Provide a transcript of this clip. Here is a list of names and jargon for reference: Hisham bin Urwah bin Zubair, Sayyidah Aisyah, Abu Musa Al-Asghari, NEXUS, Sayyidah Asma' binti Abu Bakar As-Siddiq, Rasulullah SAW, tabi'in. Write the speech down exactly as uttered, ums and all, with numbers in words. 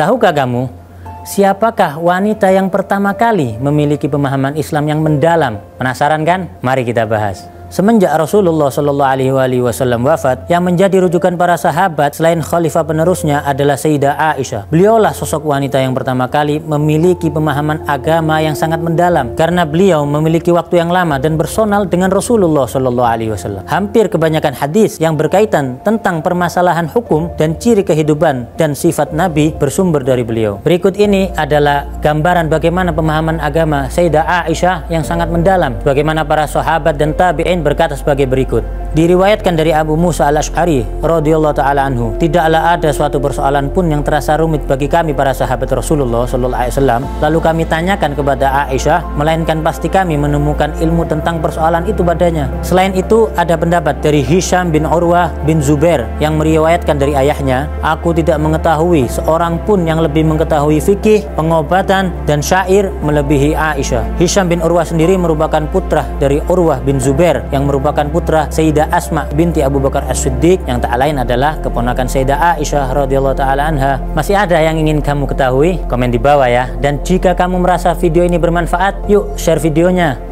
Tahukah kamu siapakah wanita yang pertama kali memiliki pemahaman Islam yang mendalam? Penasaran kan? Mari kita bahas. Semenjak Rasulullah shallallahu alaihi wasallam wafat, yang menjadi rujukan para sahabat selain khalifah penerusnya adalah Sayyidah Aisyah. Beliaulah sosok wanita yang pertama kali memiliki pemahaman agama yang sangat mendalam, karena beliau memiliki waktu yang lama dan personal dengan Rasulullah shallallahu alaihi wasallam. Hampir kebanyakan hadis yang berkaitan tentang permasalahan hukum dan ciri kehidupan dan sifat Nabi bersumber dari beliau. Berikut ini adalah gambaran bagaimana pemahaman agama Sayyidah Aisyah yang sangat mendalam, bagaimana para sahabat dan tabi'in berkata sebagai berikut. Diriwayatkan dari Abu Musa Al-Asghari radhiyallahu taala anhu, tidaklah ada suatu persoalan pun yang terasa rumit bagi kami para sahabat Rasulullah sallallahu alaihi wasallam lalu kami tanyakan kepada Aisyah, melainkan pasti kami menemukan ilmu tentang persoalan itu padanya. Selain itu, ada pendapat dari Hisham bin Urwah bin Zubair yang meriwayatkan dari ayahnya, aku tidak mengetahui seorang pun yang lebih mengetahui fikih, pengobatan, dan syair melebihi Aisyah. Hisham bin Urwah sendiri merupakan putra dari Urwah bin Zubair yang merupakan putra Sayyidah Asma' binti Abu Bakar As-Siddiq, yang tak lain adalah keponakan Sayyidah Aisyah radhiyallahu taala anha. Masih ada yang ingin kamu ketahui? Komen di bawah ya. Dan jika kamu merasa video ini bermanfaat, yuk share videonya.